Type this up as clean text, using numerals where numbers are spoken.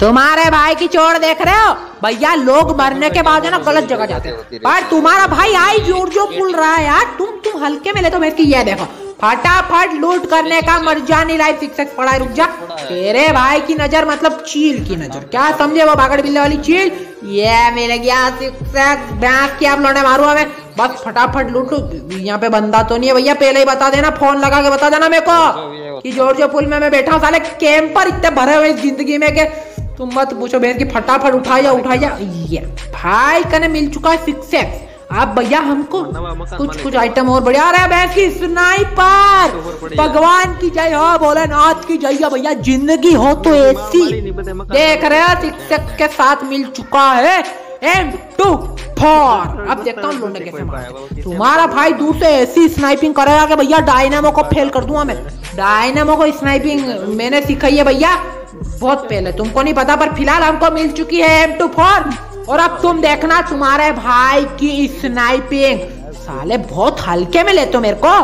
तुम्हारे भाई की चोर देख रहे हो भैया, लोग मरने के बाद है ना गलत जगह जाते हैं, पर तुम्हारा भाई आई जोर जो पुल रहा है यार। तुम हल्के में ले तो मेरे की ये देखो, फटाफट लूट करने का मर्जानी लाइफ सिक्स पढ़ाई। रुक जा, तेरे भाई की नजर मतलब चील की नजर, क्या समझे वो बागड़ बिल्ले वाली चील। ये मिल गया सिक्स बैंक की, आप लौटे मारू हमें, बस फटाफट लूटो। यहाँ पे बंदा तो नहीं है भैया, पहले ही बता देना, फोन लगा के बता देना मेरे को कि जोरजो पुल में मैं बैठा हूँ। साले कैंपर इतने भरे हुए इस जिंदगी में के तुम मत पूछो बहन की। फटाफट उठाया ये भाई कने मिल चुका है सिक्स। आप भैया हमको कुछ कुछ आइटम और बढ़िया रहा है भैंस की। स्नाइपर भगवान की जय हो, भोलेनाथ की जय हो भैया, जिंदगी हो तो ऐसी। देख रहे हो शिक्षक के साथ मिल चुका है M24। अब देखता हूँ लौंडे कैसे मारते। तुम्हारा भाई दूर से ऐसी स्नाइपिंग करेगा कि भैया डायनेमो को फेल कर दूंगा मैं। डायनेमो को स्नाइपिंग मैंने सिखाई है भैया बहुत पहले, तुमको नहीं पता, पर फिलहाल हमको मिल चुकी है M24। और अब तुम देखना तुम्हारे भाई की स्नाइपिंग। साले बहुत हल्के में लेते हो मेरे को।